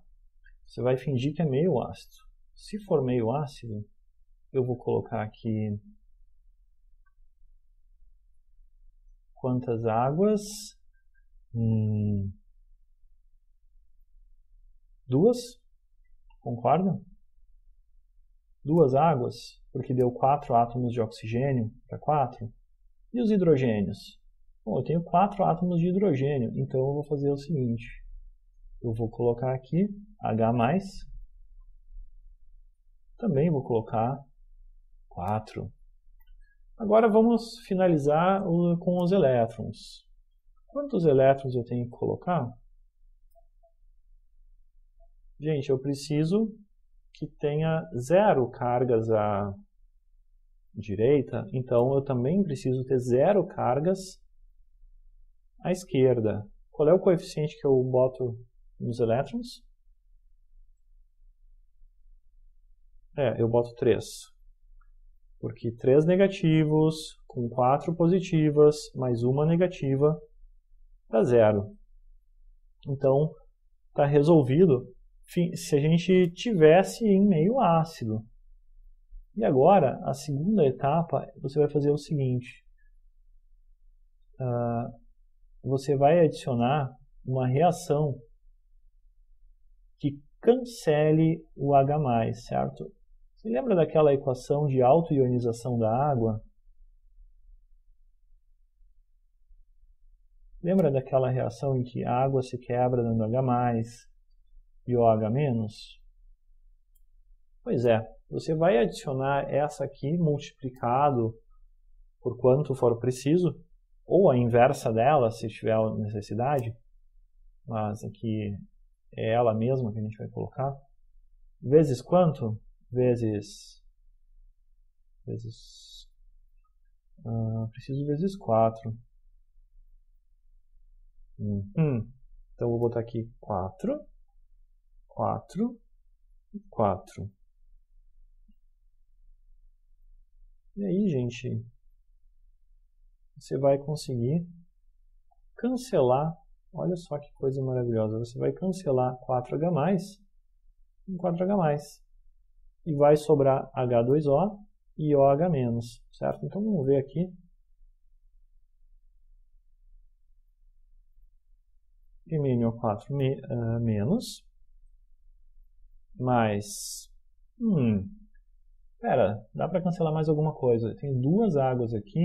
Você vai fingir que é meio ácido. Se for meio ácido, eu vou colocar aqui quantas águas? Hum... Duas? Concorda? Duas águas, porque deu quatro átomos de oxigênio para quatro. E os hidrogênios? Bom, eu tenho quatro átomos de hidrogênio, então eu vou fazer o seguinte. Eu vou colocar aqui H mais. Também vou colocar quatro. Agora vamos finalizar com os elétrons. Quantos elétrons eu tenho que colocar? Gente, eu preciso que tenha zero cargas à direita, então eu também preciso ter zero cargas à esquerda. Qual é o coeficiente que eu boto nos elétrons? É, eu boto três. Porque três negativos com quatro positivas mais uma negativa dá zero. Então, está resolvido se a gente tivesse em meio ácido. E agora, a segunda etapa, você vai fazer o seguinte. Uh, você vai adicionar uma reação que cancele o H mais, certo? Você lembra daquela equação de autoionização da água? Lembra daquela reação em que a água se quebra dando H mais e O H menos? Pois é, você vai adicionar essa aqui multiplicado por quanto for preciso, ou a inversa dela, se tiver necessidade, mas aqui é ela mesma que a gente vai colocar, vezes quanto? Vezes... vezes... Uh, preciso vezes quatro. Hum. Hum. Então vou botar aqui quatro, quatro e quatro. E aí, gente, você vai conseguir cancelar, olha só que coisa maravilhosa, você vai cancelar quatro H mais com quatro H mais. E vai sobrar H dois O e OH-, certo? Então vamos ver aqui. M N O quatro me, uh, menos, mais, hum, pera, dá para cancelar mais alguma coisa. Tem duas águas aqui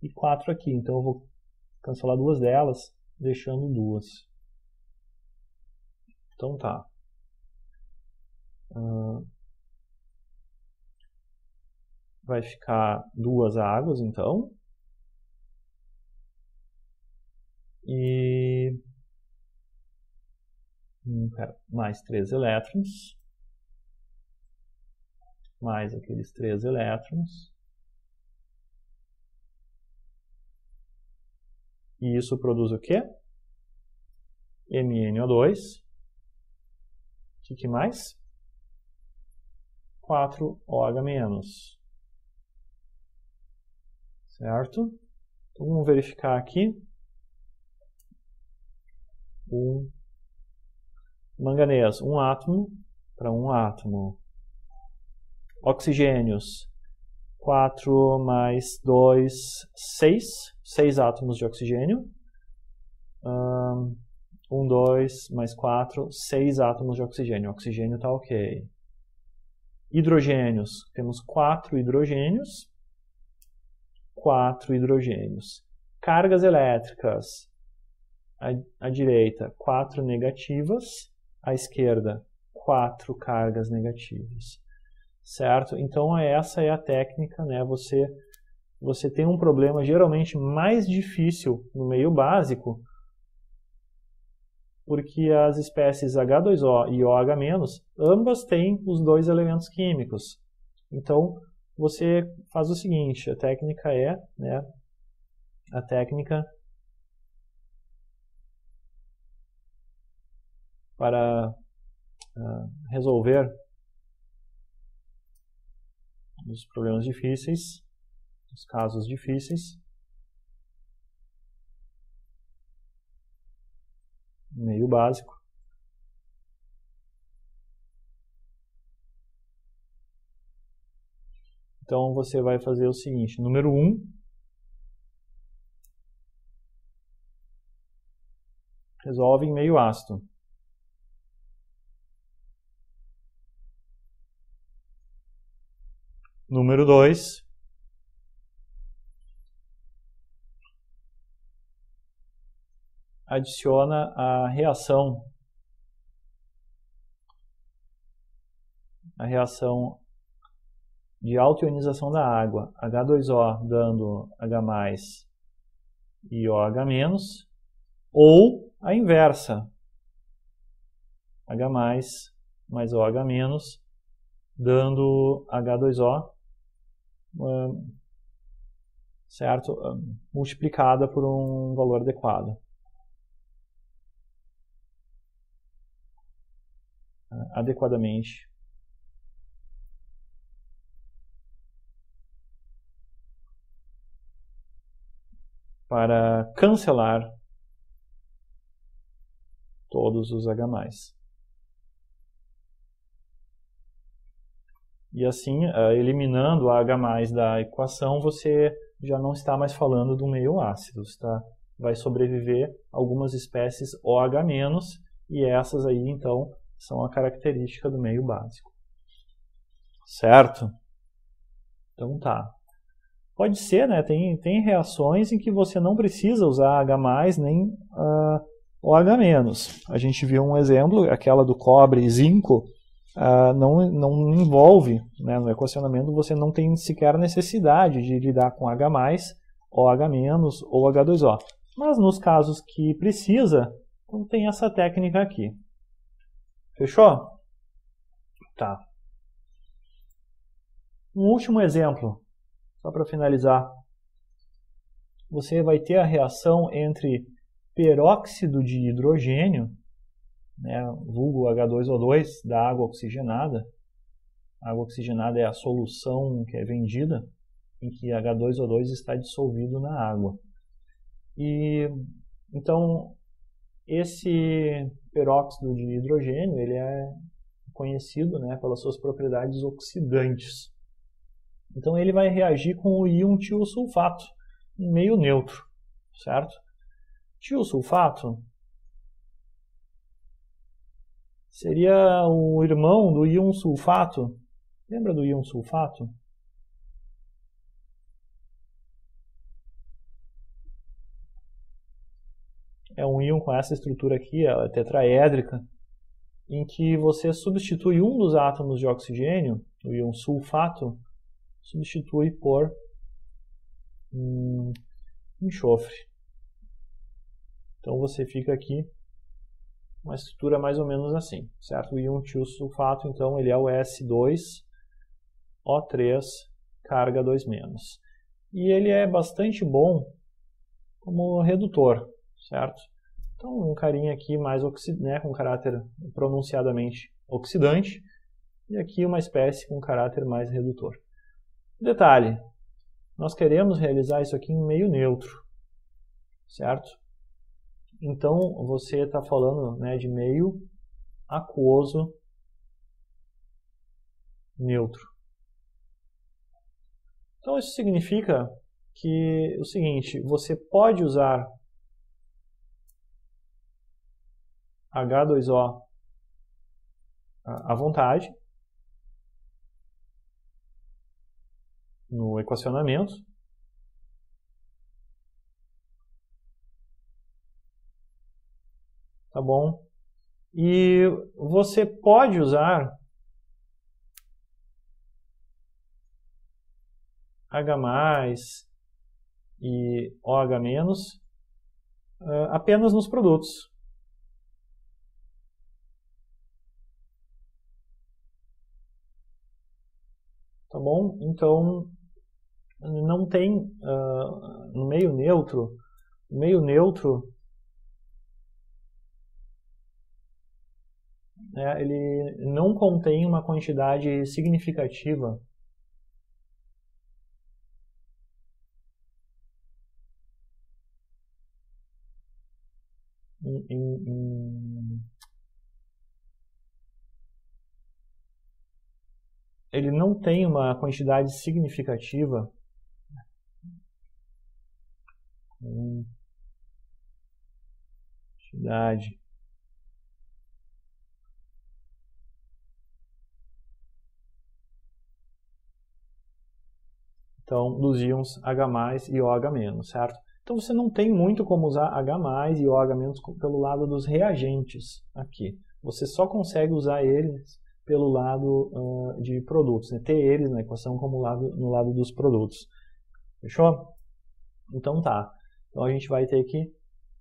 e quatro aqui, então eu vou cancelar duas delas, deixando duas. Então tá. Uh, vai ficar duas águas, então. E hum, pera, mais três elétrons, mais aqueles três elétrons, e isso produz o quê? M N O dois, o que, que mais? quatro O H-, certo? Então vamos verificar aqui. O manganês, um átomo para um átomo. Oxigênios, quatro mais dois, seis. seis átomos de oxigênio. um, dois mais quatro, seis átomos de oxigênio. O oxigênio está ok. Hidrogênios, temos quatro hidrogênios. quatro hidrogênios. Cargas elétricas. À direita, quatro negativas. À esquerda, quatro cargas negativas. Certo? Então, essa é a técnica, né? Você, você tem um problema geralmente mais difícil no meio básico, porque as espécies H dois O e OH-, ambas têm os dois elementos químicos. Então, você faz o seguinte, a técnica é, né? A técnica... para uh, resolver os problemas difíceis, os casos difíceis, meio básico. Então você vai fazer o seguinte, número um, resolve em meio ácido. Número dois, adiciona a reação, a reação de autoionização da água, H dois O dando H mais e OH-, ou a inversa, H mais mais OH- dando H dois O, certo? Multiplicada por um valor adequado. Adequadamente. Para cancelar todos os H mais. E assim, eliminando a H mais da equação, você já não está mais falando do meio ácido. Tá? Vai sobreviver algumas espécies OH-, e essas aí, então, são a característica do meio básico. Certo? Então tá. Pode ser, né? Tem, tem reações em que você não precisa usar H mais nem uh, OH-. A gente viu um exemplo, aquela do cobre e zinco. Uh, não, não envolve, né, no equacionamento você não tem sequer necessidade de lidar com H mais, OH- ou H dois O. Mas nos casos que precisa, então tem essa técnica aqui. Fechou? Tá. Um último exemplo, só para finalizar. Você vai ter a reação entre peróxido de hidrogênio, né, vulgo H dois O dois, da água oxigenada. A água oxigenada é a solução que é vendida, em que H dois O dois está dissolvido na água. E, então, esse peróxido de hidrogênio ele é conhecido, né, pelas suas propriedades oxidantes. Então ele vai reagir com o íon tiossulfato, um meio neutro, certo? Tiossulfato seria o irmão do íon sulfato. Lembra do íon sulfato? É um íon com essa estrutura aqui, a tetraédrica, em que você substitui um dos átomos de oxigênio, o íon sulfato, substitui por hum, enxofre. Então você fica aqui uma estrutura mais ou menos assim, certo? O íon tiosulfato, então, ele é o S dois O três, carga dois menos. E ele é bastante bom como redutor, certo? Então, um carinha aqui mais oxi, né, com caráter pronunciadamente oxidante, e aqui uma espécie com caráter mais redutor. Detalhe, nós queremos realizar isso aqui em meio neutro, certo? Então, você está falando, né, de meio aquoso neutro. Então, isso significa que o seguinte, você pode usar H dois O à vontade no equacionamento, tá bom? E você pode usar H mais e OH menos apenas nos produtos. Tá bom? Então, não tem uh, no meio neutro, no meio neutro, né, ele não contém uma quantidade significativa em, em, em... ele não tem uma quantidade significativa quantidade então dos íons H mais e OH menos, certo? Então você não tem muito como usar H mais e OH menos pelo lado dos reagentes aqui. Você só consegue usar eles pelo lado uh, de produtos, né? Ter eles na equação como lado, no lado dos produtos. Fechou? Então tá. Então a gente vai ter que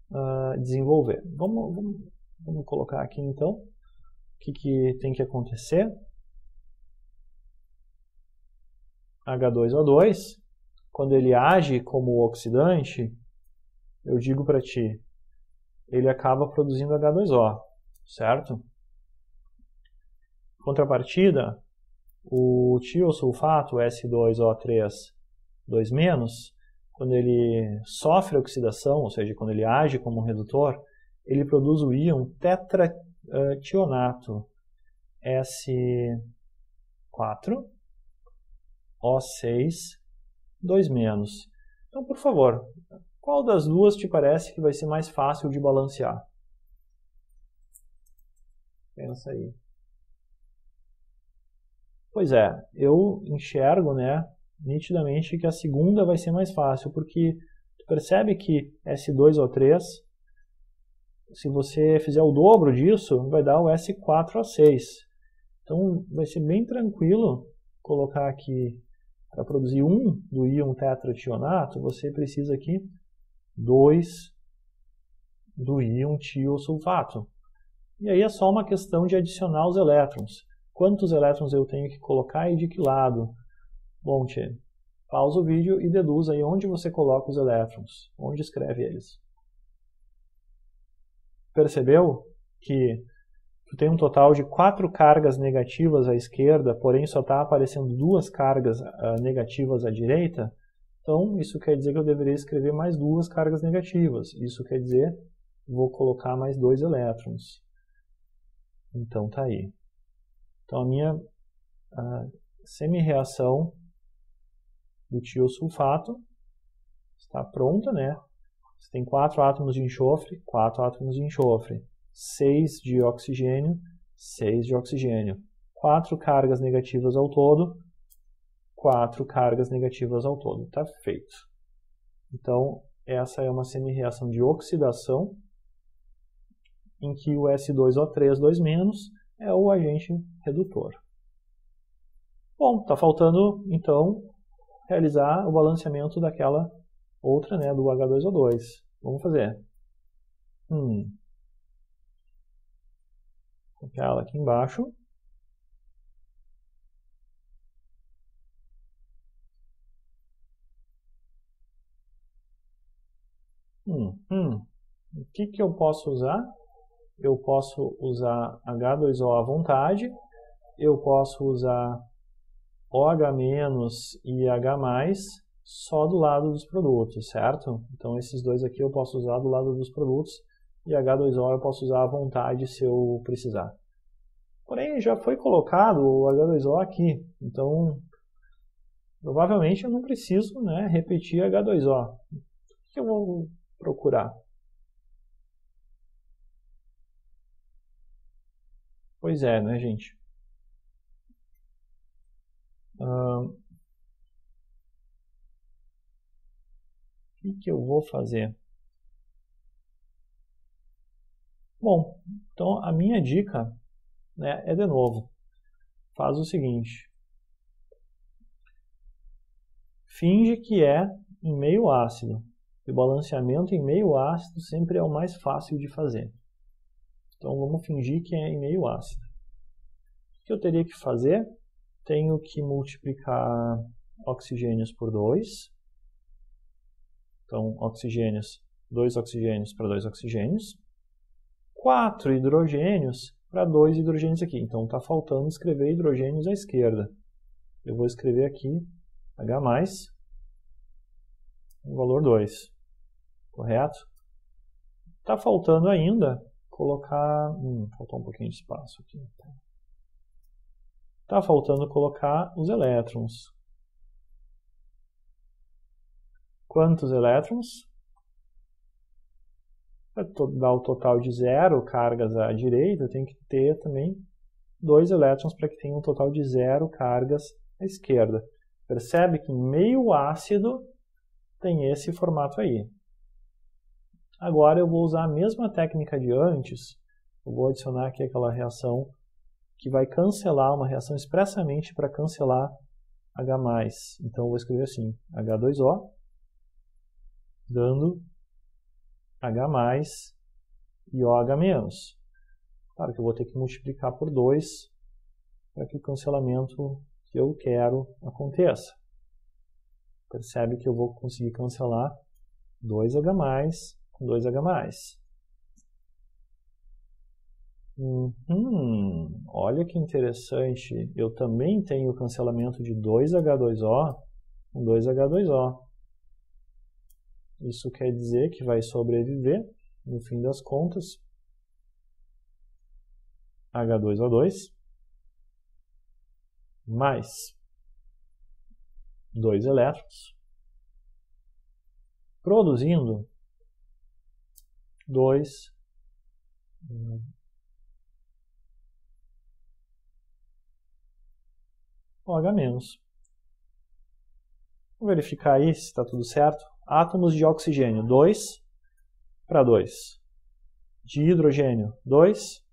uh, desenvolver. Vamos, vamos, vamos colocar aqui então o que, que tem que acontecer. H dois O dois, quando ele age como oxidante, eu digo para ti, ele acaba produzindo H dois O, certo? Contrapartida, o tiosulfato S dois O três dois menos, quando ele sofre oxidação, ou seja, quando ele age como redutor, ele produz o íon tetrationato S quatro O seis dois menos. Então, por favor, qual das duas te parece que vai ser mais fácil de balancear? Pensa aí. Pois é, eu enxergo, né, nitidamente que a segunda vai ser mais fácil, porque tu percebe que S dois O três, se você fizer o dobro disso, vai dar o S quatro O seis. Então vai ser bem tranquilo colocar aqui, para produzir um do íon tetrationato, você precisa aqui dois do íon tiosulfato. E aí é só uma questão de adicionar os elétrons. Quantos elétrons eu tenho que colocar e de que lado? Bom, tchê, pausa o vídeo e deduz aí onde você coloca os elétrons, onde escreve eles. Percebeu que tu tem um total de quatro cargas negativas à esquerda, porém só está aparecendo duas cargas uh, negativas à direita? Então, isso quer dizer que eu deveria escrever mais duas cargas negativas. Isso quer dizer que vou colocar mais dois elétrons. Então, tá aí. Então, a minha uh, semirreação do tiosulfato está pronta, né? Você tem quatro átomos de enxofre, quatro átomos de enxofre, seis de oxigênio, seis de oxigênio, quatro cargas negativas ao todo, quatro cargas negativas ao todo. Tá feito. Então, essa é uma semirreação de oxidação, em que o S dois O três dois- é o agente redutor. Bom, está faltando, então, realizar o balanceamento daquela outra, né, do H dois O dois. Vamos fazer. Hum. Copiar ela aqui embaixo. Hum, hum. O que que eu posso usar? Eu posso usar H dois O à vontade, eu posso usar OH- e H+, só do lado dos produtos, certo? Então esses dois aqui eu posso usar do lado dos produtos, e H dois O eu posso usar à vontade se eu precisar. Porém, já foi colocado o H dois O aqui, então provavelmente eu não preciso, né, repetir H dois O. O que eu vou procurar? Pois é, né, gente? O que que eu vou fazer? Bom, então a minha dica, né, é, de novo, faz o seguinte. Finge que é em meio ácido. O balanceamento em meio ácido sempre é o mais fácil de fazer. Então vamos fingir que é em meio ácido. O que eu teria que fazer? Tenho que multiplicar oxigênios por dois. Então oxigênios, dois oxigênios para dois oxigênios. quatro hidrogênios para dois hidrogênios aqui. Então está faltando escrever hidrogênios à esquerda. Eu vou escrever aqui H mais, o valor dois. Correto? Está faltando ainda colocar... Hum, faltou um pouquinho de espaço aqui. Está faltando colocar os elétrons. Quantos elétrons? Para dar o total de zero cargas à direita, eu tenho que ter também dois elétrons para que tenha um total de zero cargas à esquerda. Percebe que meio ácido tem esse formato aí. Agora eu vou usar a mesma técnica de antes, eu vou adicionar aqui aquela reação que vai cancelar, uma reação expressamente para cancelar H mais. Então eu vou escrever assim, H dois O, dando H mais e OH-. Claro que eu vou ter que multiplicar por dois para que o cancelamento que eu quero aconteça. Percebe que eu vou conseguir cancelar dois H mais com dois H mais. Hum, olha que interessante, eu também tenho o cancelamento de dois H dois O com dois H dois O. Isso quer dizer que vai sobreviver, no fim das contas, H dois O dois mais dois elétrons, produzindo dois OH-. Vou verificar aí se está tudo certo. Átomos de oxigênio, dois para dois. De hidrogênio, dois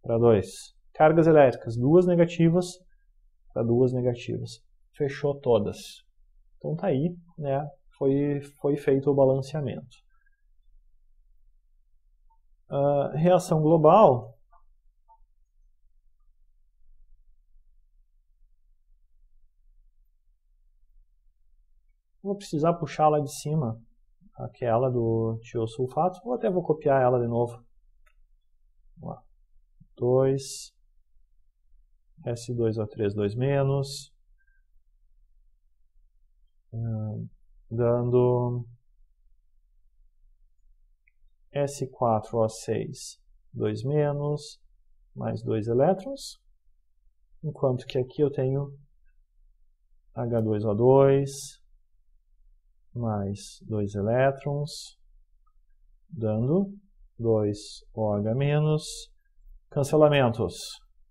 para dois. Cargas elétricas, duas negativas para duas negativas. Fechou todas. Então tá aí, né? Foi, foi feito o balanceamento. Uh, reação global. Vou precisar puxar lá de cima, aquela do tiosulfato, ou até vou copiar ela de novo. Vamos lá. dois, S dois O três dois-, hum, dando S quatro O seis dois-, mais dois elétrons, enquanto que aqui eu tenho agá dois ó dois, mais dois elétrons, dando dois ó agá menos, cancelamentos,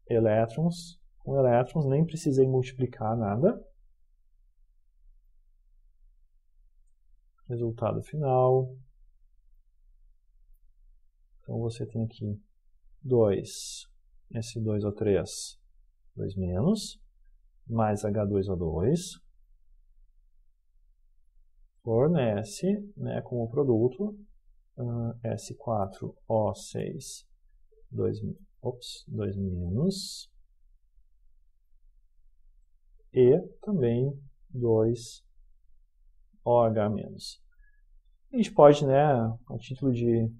elétrons com elétrons, nem precisei multiplicar nada. Resultado final. Então você tem aqui dois, S dois ó três, dois menos, mais agá dois ó dois, fornece, né, como produto uh, S quatro ó seis, dois, ops, dois menos, e também dois ó agá menos. A gente pode, né, a título de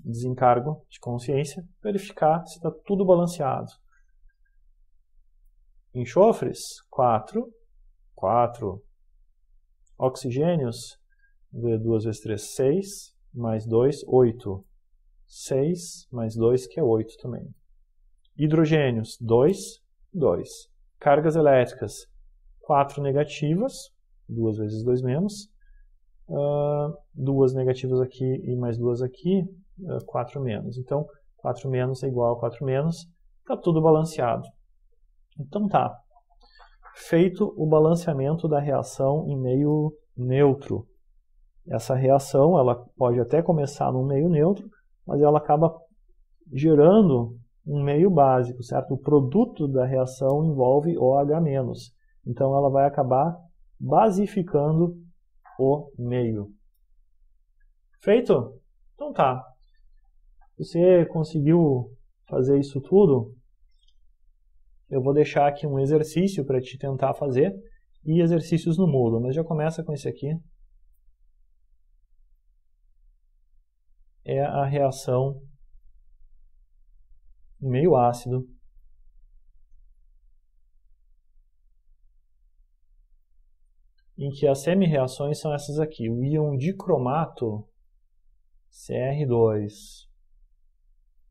desencargo de consciência, verificar se está tudo balanceado. Enxofres, quatro, quatro. Oxigênios, duas vezes três, seis, mais dois, oito. seis, mais dois, que é oito também. Hidrogênios, dois, dois. Cargas elétricas, quatro negativas, duas vezes dois menos. Uh, duas negativas aqui e mais duas aqui, uh, quatro menos. Então, quatro menos é igual a quatro menos. Está tudo balanceado. Então tá, feito o balanceamento da reação em meio neutro. Essa reação, ela pode até começar num meio neutro, mas ela acaba gerando um meio básico, certo? O produto da reação envolve OH-, então ela vai acabar basificando o meio. Feito? Então tá, você conseguiu fazer isso tudo? Eu vou deixar aqui um exercício para te tentar fazer e exercícios no Moodle, mas já começa com esse aqui. É a reação meio ácido em que as semirreações são essas aqui, o íon dicromato C R dois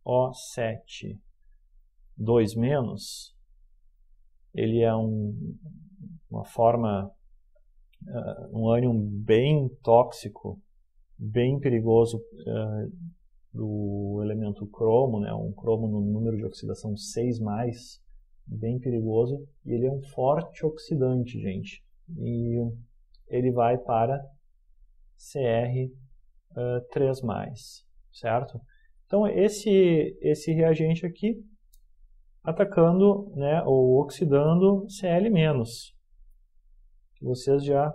O sete, dois menos. Ele é um, uma forma, uh, um ânion bem tóxico, bem perigoso uh, do elemento cromo, né? Um cromo no número de oxidação seis mais, bem perigoso. E ele é um forte oxidante, gente. E ele vai para C R três mais, certo? Então esse, esse reagente aqui, atacando, né, ou oxidando Cl-, que vocês já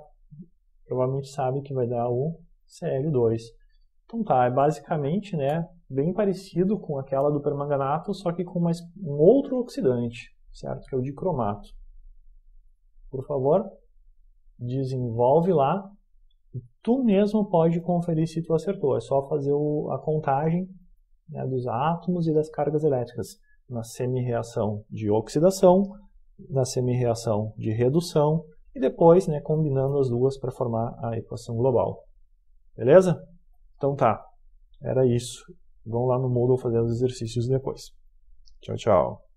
provavelmente sabem que vai dar o C L dois. Então tá, é basicamente, né, bem parecido com aquela do permanganato, só que com mais um outro oxidante, certo? Que é o dicromato. Por favor, desenvolve lá. Tu mesmo pode conferir se tu acertou. É só fazer o, a contagem, né, dos átomos e das cargas elétricas na semirreação de oxidação, na semirreação de redução e depois, né, combinando as duas para formar a equação global. Beleza? Então tá, era isso. Vamos lá no Moodle fazer os exercícios depois. Tchau, tchau.